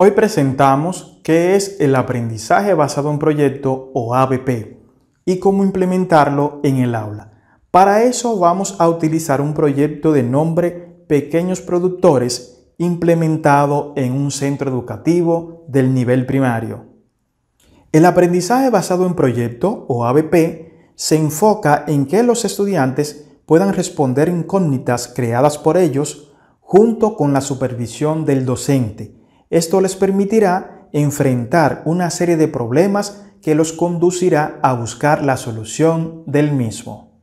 Hoy presentamos qué es el aprendizaje basado en proyecto o ABP y cómo implementarlo en el aula. Para eso vamos a utilizar un proyecto de nombre Pequeños Productores implementado en un centro educativo del nivel primario. El aprendizaje basado en proyecto o ABP se enfoca en que los estudiantes puedan responder incógnitas creadas por ellos junto con la supervisión del docente. Esto les permitirá enfrentar una serie de problemas que los conducirá a buscar la solución del mismo.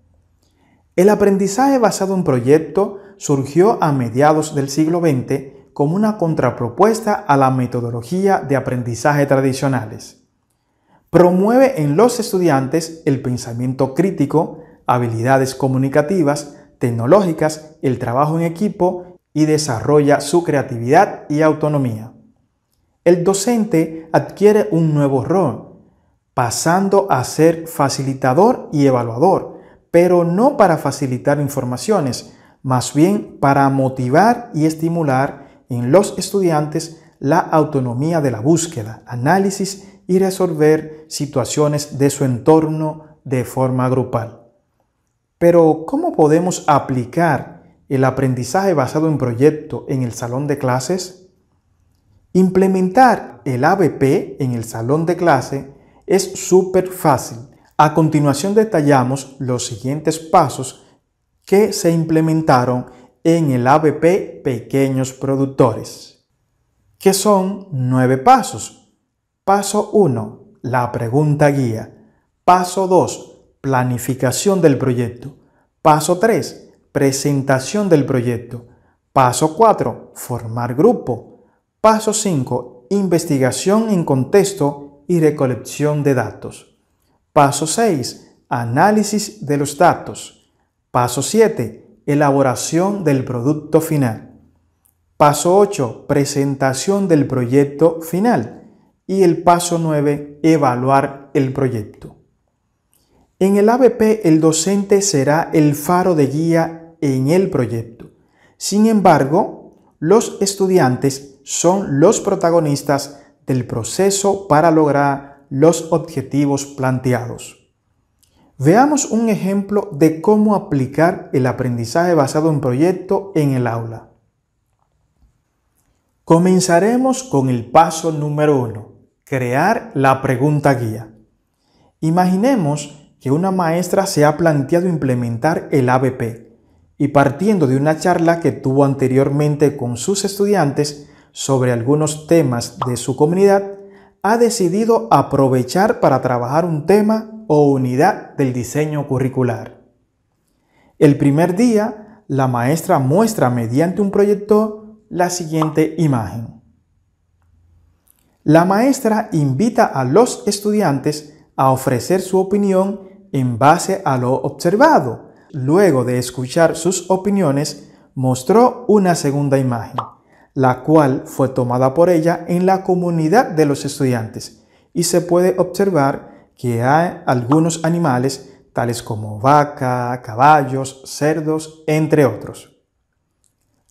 El aprendizaje basado en proyecto surgió a mediados del siglo XX como una contrapropuesta a la metodología de aprendizaje tradicionales. Promueve en los estudiantes el pensamiento crítico, habilidades comunicativas, tecnológicas, el trabajo en equipo y desarrolla su creatividad y autonomía. El docente adquiere un nuevo rol, pasando a ser facilitador y evaluador, pero no para facilitar informaciones, más bien para motivar y estimular en los estudiantes la autonomía de la búsqueda, análisis y resolver situaciones de su entorno de forma grupal. Pero, ¿cómo podemos aplicar el aprendizaje basado en proyecto en el salón de clases? Implementar el ABP en el salón de clase es súper fácil. A continuación detallamos los siguientes pasos que se implementaron en el ABP Pequeños Productores, que son 9 pasos. Paso 1, la pregunta guía. Paso 2, planificación del proyecto. Paso 3, presentación del proyecto. Paso 4, formar grupo. Paso 5, investigación en contexto y recolección de datos. Paso 6, análisis de los datos. Paso 7, elaboración del producto final. Paso 8, presentación del proyecto final. Y el paso 9, evaluar el proyecto. En el ABP, el docente será el faro de guía en el proyecto. Sin embargo, los estudiantes son los protagonistas del proceso para lograr los objetivos planteados. Veamos un ejemplo de cómo aplicar el aprendizaje basado en proyecto en el aula. Comenzaremos con el paso número 1, crear la pregunta guía. Imaginemos que una maestra se ha planteado implementar el ABP. Y partiendo de una charla que tuvo anteriormente con sus estudiantes sobre algunos temas de su comunidad, ha decidido aprovechar para trabajar un tema o unidad del diseño curricular. El primer día, la maestra muestra mediante un proyector la siguiente imagen. La maestra invita a los estudiantes a ofrecer su opinión en base a lo observado. Luego de escuchar sus opiniones, mostró una segunda imagen, la cual fue tomada por ella en la comunidad de los estudiantes, y se puede observar que hay algunos animales, tales como vaca, caballos, cerdos, entre otros.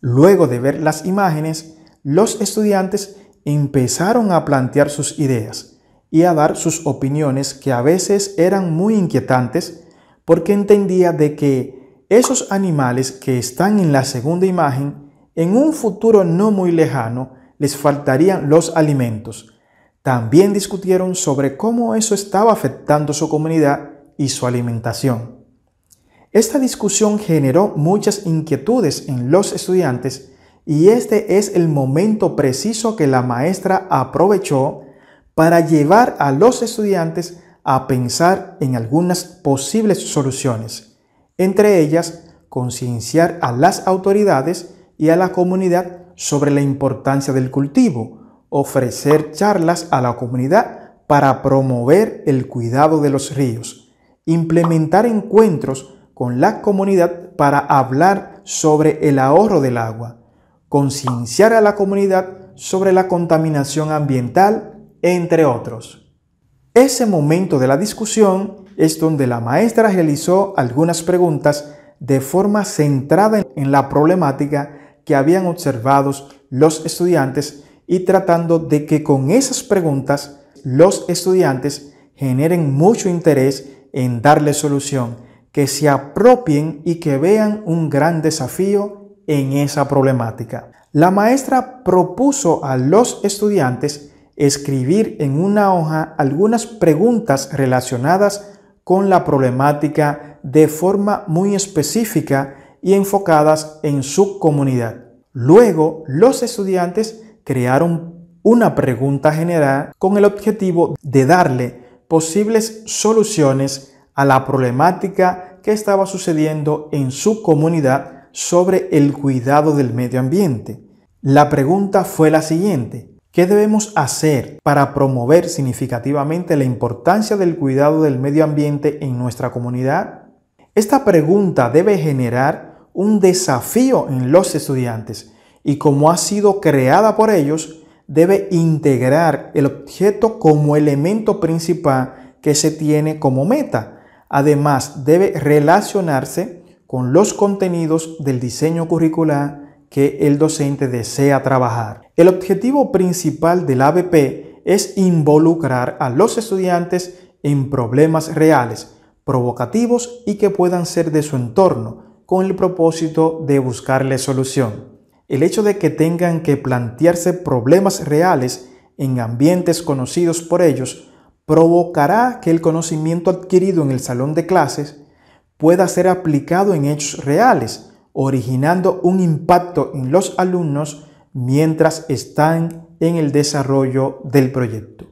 Luego de ver las imágenes, los estudiantes empezaron a plantear sus ideas y a dar sus opiniones que a veces eran muy inquietantes, porque entendía de que esos animales que están en la segunda imagen, en un futuro no muy lejano, les faltarían los alimentos. También discutieron sobre cómo eso estaba afectando su comunidad y su alimentación. Esta discusión generó muchas inquietudes en los estudiantes y este es el momento preciso que la maestra aprovechó para llevar a los estudiantes a pensar en algunas posibles soluciones, entre ellas concienciar a las autoridades y a la comunidad sobre la importancia del cultivo, ofrecer charlas a la comunidad para promover el cuidado de los ríos, implementar encuentros con la comunidad para hablar sobre el ahorro del agua, concienciar a la comunidad sobre la contaminación ambiental, entre otros. Ese momento de la discusión es donde la maestra realizó algunas preguntas de forma centrada en la problemática que habían observado los estudiantes y tratando de que con esas preguntas los estudiantes generen mucho interés en darle solución, que se apropien y que vean un gran desafío en esa problemática. La maestra propuso a los estudiantes escribir en una hoja algunas preguntas relacionadas con la problemática de forma muy específica y enfocadas en su comunidad. Luego, los estudiantes crearon una pregunta general con el objetivo de darle posibles soluciones a la problemática que estaba sucediendo en su comunidad sobre el cuidado del medio ambiente. La pregunta fue la siguiente: ¿qué debemos hacer para promover significativamente la importancia del cuidado del medio ambiente en nuestra comunidad? Esta pregunta debe generar un desafío en los estudiantes y, como ha sido creada por ellos, debe integrar el objeto como elemento principal que se tiene como meta. Además, debe relacionarse con los contenidos del diseño curricular que el docente desea trabajar. El objetivo principal del ABP es involucrar a los estudiantes en problemas reales, provocativos y que puedan ser de su entorno, con el propósito de buscarle solución. El hecho de que tengan que plantearse problemas reales en ambientes conocidos por ellos provocará que el conocimiento adquirido en el salón de clases pueda ser aplicado en hechos reales, originando un impacto en los alumnos mientras están en el desarrollo del proyecto.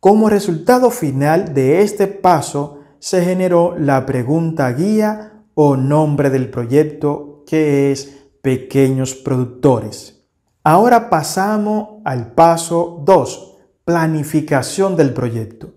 Como resultado final de este paso, se generó la pregunta guía o nombre del proyecto, que es Pequeños Productores. Ahora pasamos al paso 2, planificación del proyecto.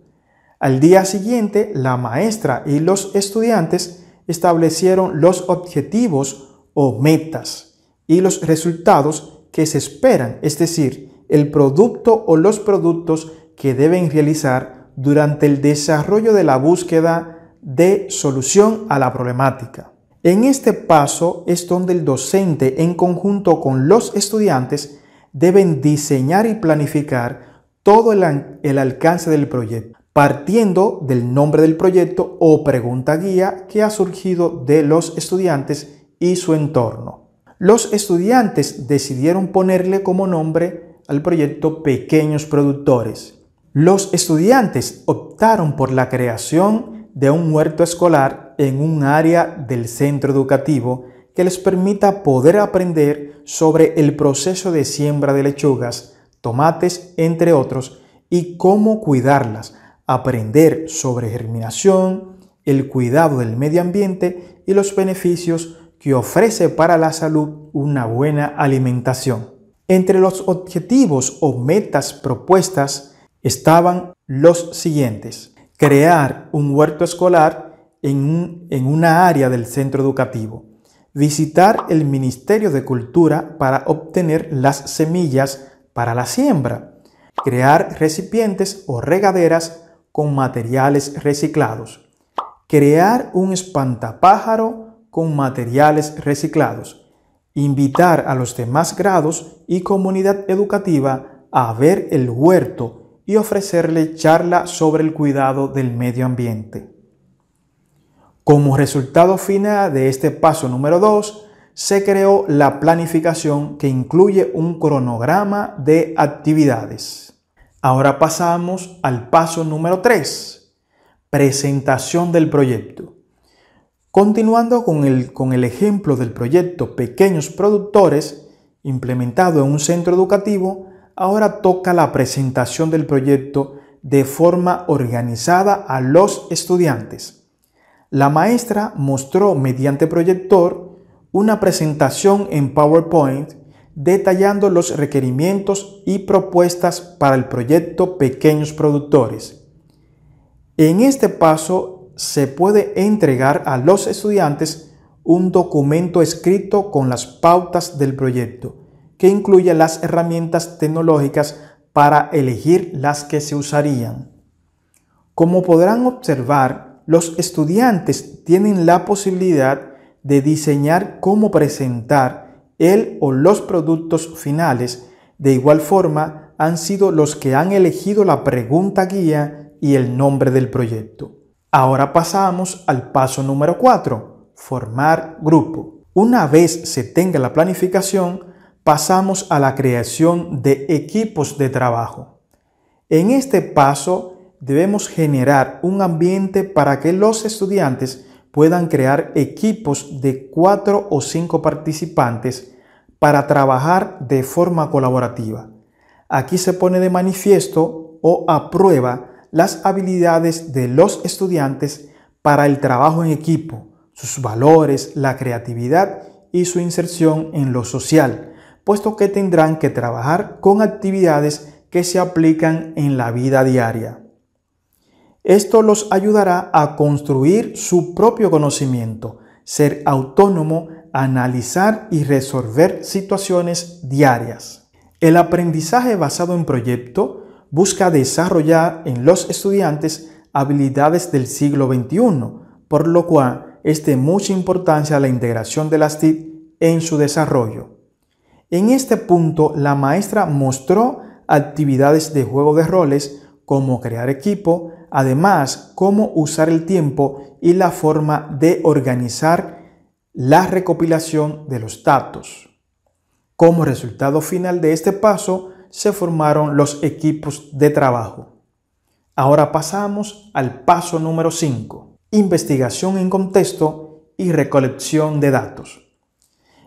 Al día siguiente, la maestra y los estudiantes establecieron los objetivos o metas y los resultados que se esperan, es decir, el producto o los productos que deben realizar durante el desarrollo de la búsqueda de solución a la problemática. En este paso es donde el docente, en conjunto con los estudiantes, deben diseñar y planificar todo el alcance del proyecto, partiendo del nombre del proyecto o pregunta guía que ha surgido de los estudiantes y su entorno. Los estudiantes decidieron ponerle como nombre al proyecto Pequeños Productores. Los estudiantes optaron por la creación de un huerto escolar en un área del centro educativo que les permita poder aprender sobre el proceso de siembra de lechugas, tomates, entre otros, y cómo cuidarlas, aprender sobre germinación, el cuidado del medio ambiente y los beneficios que ofrece para la salud una buena alimentación. Entre los objetivos o metas propuestas estaban los siguientes: crear un huerto escolar en una área del centro educativo, visitar el Ministerio de Cultura para obtener las semillas para la siembra, crear recipientes o regaderas con materiales reciclados, crear un espantapájaro con materiales reciclados, invitar a los demás grados y comunidad educativa a ver el huerto y ofrecerle charla sobre el cuidado del medio ambiente. Como resultado final de este paso número 2, se creó la planificación, que incluye un cronograma de actividades. Ahora pasamos al paso número 3, presentación del proyecto. Continuando con el ejemplo del proyecto Pequeños Productores, implementado en un centro educativo, ahora toca la presentación del proyecto de forma organizada a los estudiantes. La maestra mostró mediante proyector una presentación en PowerPoint detallando los requerimientos y propuestas para el proyecto Pequeños Productores. En este paso se puede entregar a los estudiantes un documento escrito con las pautas del proyecto, que incluye las herramientas tecnológicas para elegir las que se usarían. Como podrán observar, los estudiantes tienen la posibilidad de diseñar cómo presentar el o los productos finales De igual forma, han sido los que han elegido la pregunta guía y el nombre del proyecto. Ahora pasamos al paso número 4, formar grupo. Una vez se tenga la planificación, pasamos a la creación de equipos de trabajo. En este paso debemos generar un ambiente para que los estudiantes puedan crear equipos de 4 o 5 participantes para trabajar de forma colaborativa. Aquí se pone de manifiesto o a prueba las habilidades de los estudiantes para el trabajo en equipo, sus valores, la creatividad y su inserción en lo social, puesto que tendrán que trabajar con actividades que se aplican en la vida diaria. Esto los ayudará a construir su propio conocimiento, ser autónomo, analizar y resolver situaciones diarias. El aprendizaje basado en proyecto busca desarrollar en los estudiantes habilidades del siglo XXI, por lo cual es de mucha importancia la integración de las TIC en su desarrollo. En este punto, la maestra mostró actividades de juego de roles, cómo crear equipo, además cómo usar el tiempo y la forma de organizar la recopilación de los datos. Como resultado final de este paso, se formaron los equipos de trabajo. Ahora pasamos al paso número 5, investigación en contexto y recolección de datos.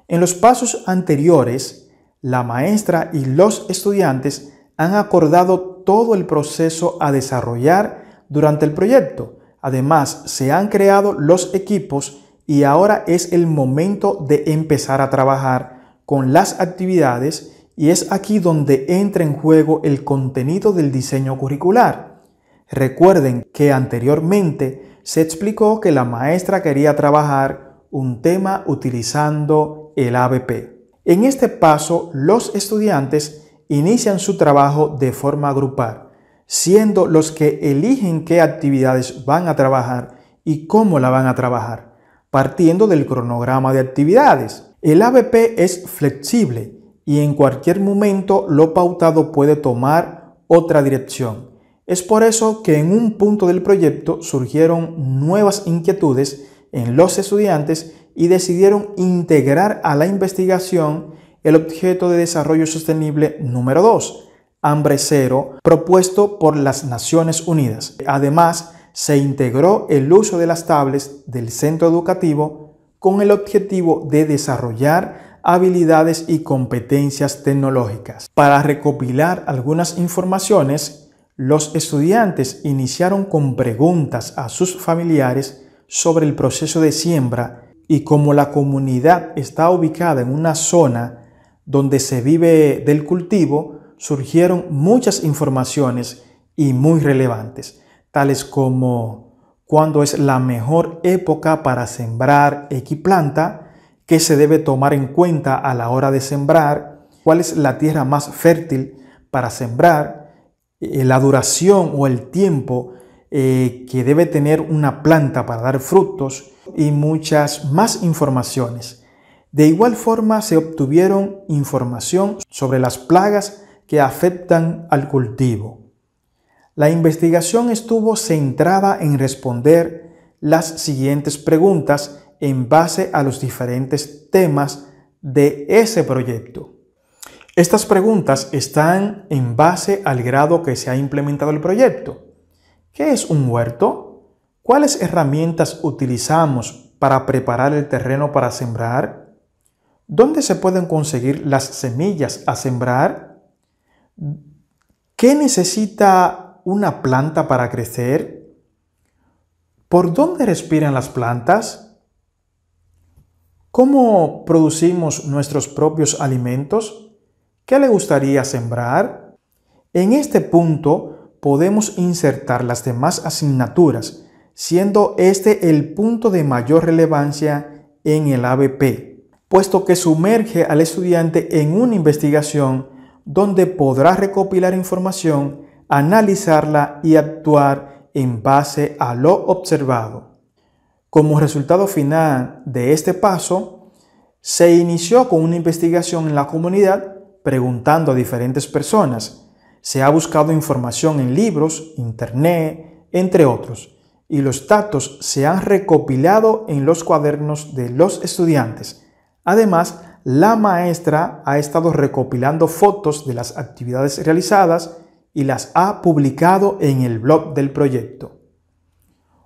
En los pasos anteriores, la maestra y los estudiantes han acordado todo el proceso a desarrollar durante el proyecto. Además, se han creado los equipos y ahora es el momento de empezar a trabajar con las actividades. Y es aquí donde entra en juego el contenido del diseño curricular. Recuerden que anteriormente se explicó que la maestra quería trabajar un tema utilizando el ABP. En este paso, los estudiantes inician su trabajo de forma grupal, siendo los que eligen qué actividades van a trabajar y cómo la van a trabajar, partiendo del cronograma de actividades. El ABP es flexible y en cualquier momento lo pautado puede tomar otra dirección. Es por eso que en un punto del proyecto surgieron nuevas inquietudes en los estudiantes y decidieron integrar a la investigación el Objetivo de Desarrollo Sostenible número 2, Hambre Cero, propuesto por las Naciones Unidas. Además, se integró el uso de las tablets del centro educativo con el objetivo de desarrollar habilidades y competencias tecnológicas. Para recopilar algunas informaciones, los estudiantes iniciaron con preguntas a sus familiares sobre el proceso de siembra y como la comunidad está ubicada en una zona donde se vive del cultivo, surgieron muchas informaciones y muy relevantes, tales como cuándo es la mejor época para sembrar X planta, qué se debe tomar en cuenta a la hora de sembrar, cuál es la tierra más fértil para sembrar, la duración o el tiempo que debe tener una planta para dar frutos y muchas más informaciones. De igual forma se obtuvieron información sobre las plagas que afectan al cultivo. La investigación estuvo centrada en responder las siguientes preguntas en base a los diferentes temas de ese proyecto. Estas preguntas están en base al grado que se ha implementado el proyecto. ¿Qué es un huerto? ¿Cuáles herramientas utilizamos para preparar el terreno para sembrar? ¿Dónde se pueden conseguir las semillas a sembrar? ¿Qué necesita una planta para crecer? ¿Por dónde respiran las plantas? ¿Cómo producimos nuestros propios alimentos? ¿Qué le gustaría sembrar? En este punto podemos insertar las demás asignaturas, siendo este el punto de mayor relevancia en el ABP, puesto que sumerge al estudiante en una investigación donde podrá recopilar información, analizarla y actuar en base a lo observado. Como resultado final de este paso, se inició con una investigación en la comunidad preguntando a diferentes personas. Se ha buscado información en libros, internet, entre otros, y los datos se han recopilado en los cuadernos de los estudiantes. Además, la maestra ha estado recopilando fotos de las actividades realizadas y las ha publicado en el blog del proyecto.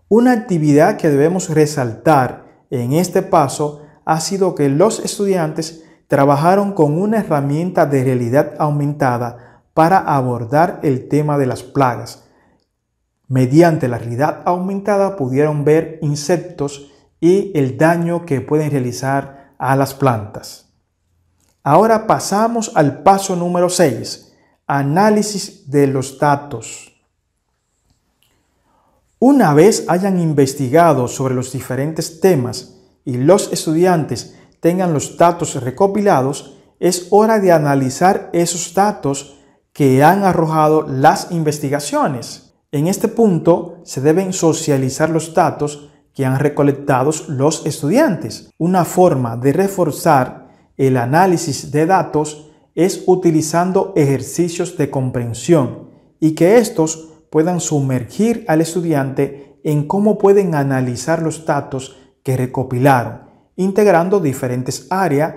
Una actividad que debemos resaltar en este paso ha sido que los estudiantes trabajaron con una herramienta de realidad aumentada para abordar el tema de las plagas. Mediante la realidad aumentada pudieron ver insectos y el daño que pueden realizar a las plantas. Ahora pasamos al paso número 6, análisis de los datos. Una vez hayan investigado sobre los diferentes temas y los estudiantes tengan los datos recopilados, es hora de analizar esos datos que han arrojado las investigaciones. En este punto se deben socializar los datos que han recolectado los estudiantes. Una forma de reforzar el análisis de datos es utilizando ejercicios de comprensión y que estos puedan sumergir al estudiante en cómo pueden analizar los datos que recopilaron, integrando diferentes áreas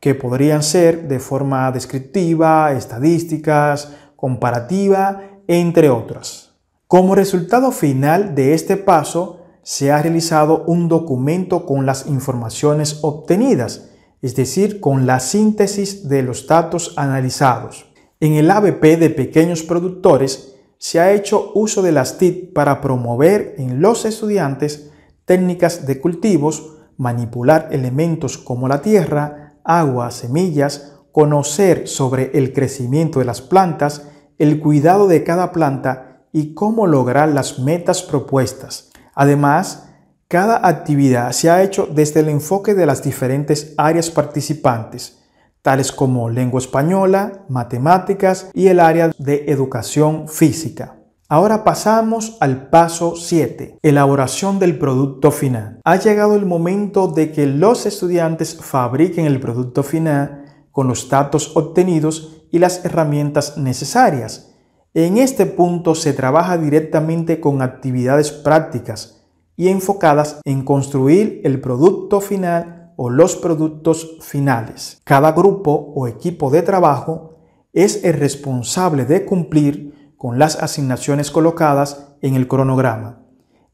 que podrían ser de forma descriptiva, estadísticas, comparativa, entre otras. Como resultado final de este paso, se ha realizado un documento con las informaciones obtenidas, es decir, con la síntesis de los datos analizados. En el ABP de Pequeños Productores se ha hecho uso de las TIC para promover en los estudiantes técnicas de cultivos, manipular elementos como la tierra, agua, semillas, conocer sobre el crecimiento de las plantas, el cuidado de cada planta y cómo lograr las metas propuestas. Además, cada actividad se ha hecho desde el enfoque de las diferentes áreas participantes, tales como lengua española, matemáticas y el área de educación física. Ahora pasamos al paso 7, elaboración del producto final. Ha llegado el momento de que los estudiantes fabriquen el producto final con los datos obtenidos y las herramientas necesarias. En este punto se trabaja directamente con actividades prácticas y enfocadas en construir el producto final o los productos finales. Cada grupo o equipo de trabajo es el responsable de cumplir con las asignaciones colocadas en el cronograma.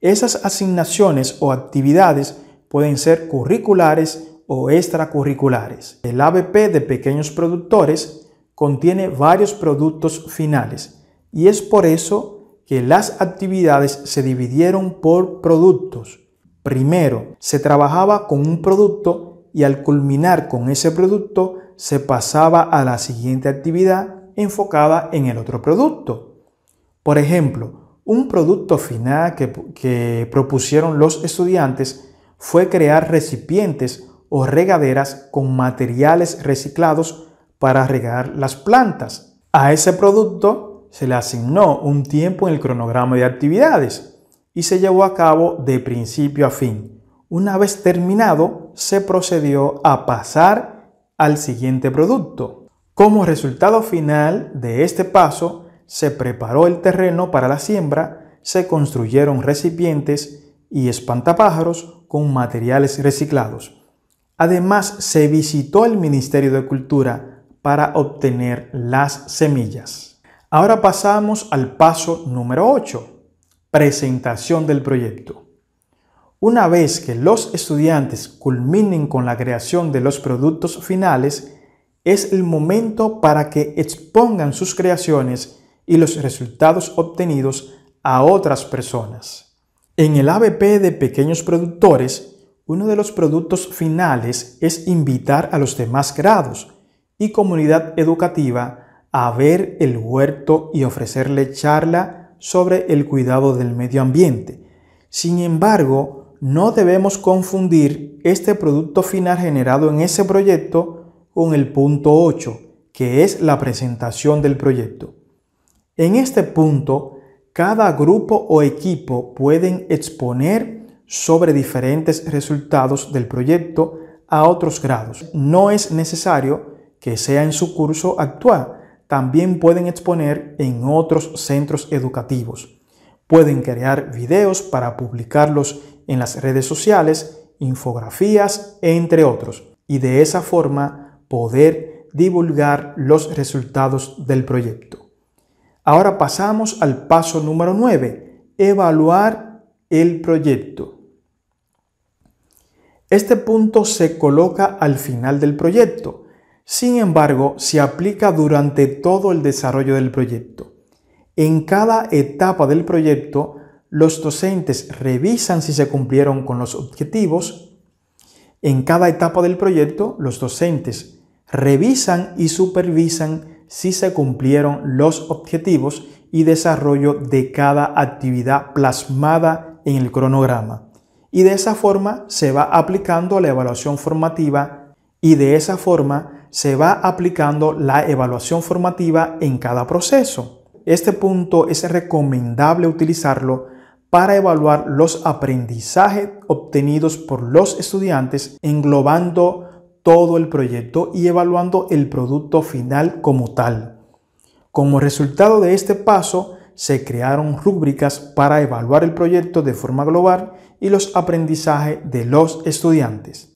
Esas asignaciones o actividades pueden ser curriculares o extracurriculares. El ABP de Pequeños Productores contiene varios productos finales y es por eso que las actividades se dividieron por productos. Primero se trabajaba con un producto y al culminar con ese producto se pasaba a la siguiente actividad enfocada en el otro producto. Por ejemplo, un producto final que propusieron los estudiantes fue crear recipientes o regaderas con materiales reciclados para regar las plantas. A ese producto se le asignó un tiempo en el cronograma de actividades y se llevó a cabo de principio a fin. Una vez terminado, se procedió a pasar al siguiente producto. Como resultado final de este paso, se preparó el terreno para la siembra, se construyeron recipientes y espantapájaros con materiales reciclados. Además, se visitó el Ministerio de Cultura para obtener las semillas. Ahora pasamos al paso número 8, presentación del proyecto. Una vez que los estudiantes culminen con la creación de los productos finales, es el momento para que expongan sus creaciones y los resultados obtenidos a otras personas. En el ABP de Pequeños Productores, uno de los productos finales es invitar a los demás grados y comunidad educativa a ver el huerto y ofrecerle charla sobre el cuidado del medio ambiente. Sin embargo, no debemos confundir este producto final generado en ese proyecto con el punto 8, que es la presentación del proyecto. En este punto, cada grupo o equipo pueden exponer sobre diferentes resultados del proyecto a otros grados. No es necesario que sea en su curso actual, también pueden exponer en otros centros educativos. Pueden crear videos para publicarlos en las redes sociales, infografías, entre otros, y de esa forma poder divulgar los resultados del proyecto. Ahora pasamos al paso número 9, evaluar el proyecto. Este punto se coloca al final del proyecto. Sin embargo, se aplica durante todo el desarrollo del proyecto. En cada etapa del proyecto, los docentes revisan si se cumplieron con los objetivos. En cada etapa del proyecto, los docentes revisan y supervisan si se cumplieron los objetivos y desarrollo de cada actividad plasmada en el cronograma. Y de esa forma se va aplicando la evaluación formativa en cada proceso. Este punto es recomendable utilizarlo para evaluar los aprendizajes obtenidos por los estudiantes, englobando todo el proyecto y evaluando el producto final como tal. Como resultado de este paso, se crearon rúbricas para evaluar el proyecto de forma global y los aprendizajes de los estudiantes.